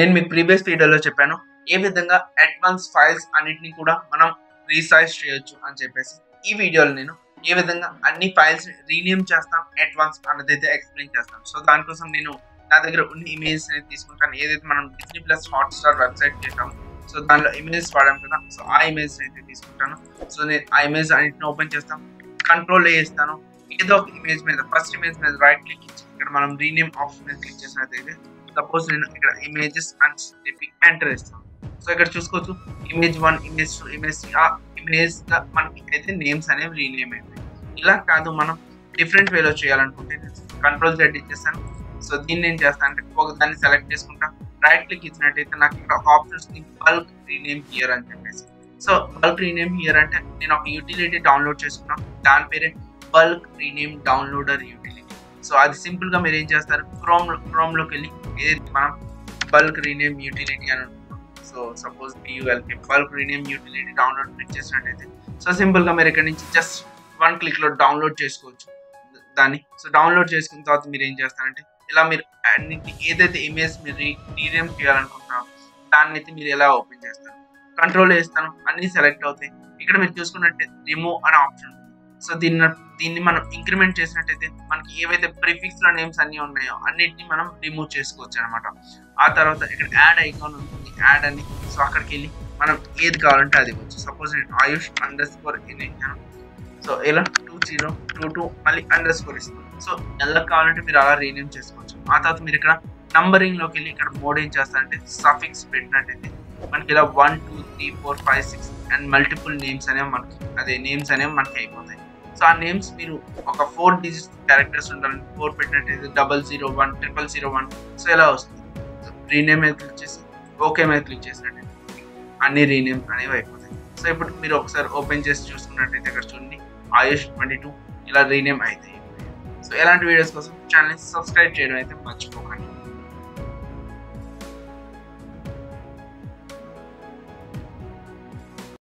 నేను మీకు ప్రీవియస్ వీడియోలో చెప్పాను ఏ విధంగా అడ్వాన్స్ ఫైల్స్ అన్నిటిని కూడా మనం రీసైజ్ చేయొచ్చు అని చెప్పేసి. ఈ వీడియోలో నేను ఏ విధంగా అన్ని ఫైల్స్ రీనేమ్ చేస్తాం అడ్వాన్స్ అన్నదైతే ఎక్స్ప్లెయిన్ చేస్తాం. సో దానికోసం నేను నా దగ్గర ఉన్న ఇమేజెస్ అనేది తీసుకుంటాను. ఏదైతే మనం డిస్నీ ప్లస్ హాట్స్టార్ వెబ్సైట్ చేసాము సో దానిలో ఇమేజెస్ వాడాం కదా, సో ఆ ఇమేజెస్ అయితే తీసుకుంటాను. సో నేను ఆ ఇమేజ్ అన్నింటిని ఓపెన్ చేస్తాను, కంట్రోల్ చేస్తాను, ఏదో ఒక ఇమేజ్ మీద ఫస్ట్ ఇమేజ్ మీద రైట్ క్లిక్ ఇచ్చి ఇక్కడ మనం రీనేమ్ ఆప్షన్ మీద క్లిక్ చేసినట్టయితే సపోజ్ నేను ఇక్కడ ఇమేజెస్ అని చెప్పి ఎంటర్ చేస్తాను. సో ఇక్కడ చూసుకోవచ్చు ఇమేజ్ 1, ఇమేజ్ 2, ఇమేజ్ 3 ఆ ఇమేజ్ మనకి అయితే నేమ్స్ అనేవి రీనేమ్ అయిపోయాయి. ఇలా కాదు మనం డిఫరెంట్ వేలో చేయాలనుకుంటే కంట్రోల్ Z ఇచ్చేస్తాను. సో దీన్ని నేను చేస్తాను అంటే ఒక దాన్ని సెలెక్ట్ చేసుకుంటాను, రైట్ క్లిక్ ఇచ్చినట్టయితే నాకు ఇక్కడ ఆప్షన్స్ బల్క్ రీనేమ్ హియర్ అని చెప్పేసి. సో బల్క్ రీనేమ్ హియర్ అంటే నేను ఒక యూటిలిటీ డౌన్లోడ్ చేసుకున్నాను, దాని పేరే bulk rename downloader utility. So అది సింపుల్గా మీరు ఏం చేస్తారు క్రోమ్లోకి వెళ్ళి ఏదైతే మనం బల్క్ రీనేమ్ యూటిలిటీ అని అనుకుంటాం. So suppose BULK bulk rename utility download click చేసినట్టయితే సో సింపుల్గా మీరు ఇక్కడ నుంచి జస్ట్ 1 క్లిక్లో డౌన్లోడ్ చేసుకోవచ్చు దాన్ని. సో డౌన్లోడ్ చేసుకున్న తర్వాత మీరు ఏం చేస్తారంటే ఇలా మీరు అన్నింటి ఏదైతే ఇమేజ్ మీరు రీనేమ్ చేయాలనుకుంటున్నారో దాన్ని అయితే మీరు ఎలా ఓపెన్ చేస్తారు, కంట్రోల్ చేస్తాను, అన్నీ సెలెక్ట్ అవుతాయి. ఇక్కడ మీరు చూసుకున్నట్టే రిమూవ్ అనే ఆప్షన్. సో దీన్ని మనం ఇంక్రిమెంట్ చేసినట్టయితే మనకి ఏవైతే ప్రిఫిక్స్ లో నేమ్స్ అన్నీ ఉన్నాయో అన్నిటిని మనం రిమూవ్ చేసుకోవచ్చు అనమాట. ఆ తర్వాత ఇక్కడ యాడ్ ఐకాన్ ఉంటుంది, యాడ్ అని. సో అక్కడికి వెళ్ళి మనం ఏది కావాలంటే అది ఇవ్వచ్చు. సపోజ్ నేను ayush_in ఇచ్చాను. సో ఇలా 2022 మళ్ళీ అండర్స్కోర్ ఇస్తాను. సో ఎలా కావాలంటే మీరు అలా రీనేమ్ చేసుకోవచ్చు. ఆ తర్వాత మీరు ఇక్కడ నంబరింగ్లోకి వెళ్ళి ఇక్కడ మోడ్ ఏం చేస్తారంటే సఫిక్స్ పెట్టినట్టయితే మనకి ఇలా 1 2 3 4 5 6 అండ్ మల్టిపుల్ నేమ్స్ అనేవి మనకి అయిపోతాయి. సో ఆ నేమ్స్ మీరు ఒక 4 డిజిట్ క్యారెక్టర్స్ ఉండాలని 4 పెట్టినట్టయితే 001 0001 సో ఇలా వస్తుంది. సో రీనేమ్ మీద క్లిక్ చేసి ఓకే మీద క్లిక్ చేసినట్టయితే అన్ని రీనేమ్ అనేవి అయిపోతాయి. సో ఇప్పుడు మీరు ఒకసారి ఓపెన్ చేసి చూసుకున్నట్టయితే ఇక్కడ చూడండి ayush22 ఇలా రీనేమ్ అవుతాయి. సో ఇలాంటి వీడియోస్ కోసం ఛానల్ని సబ్స్క్రైబ్ చేయడం అయితే మర్చిపోకండి.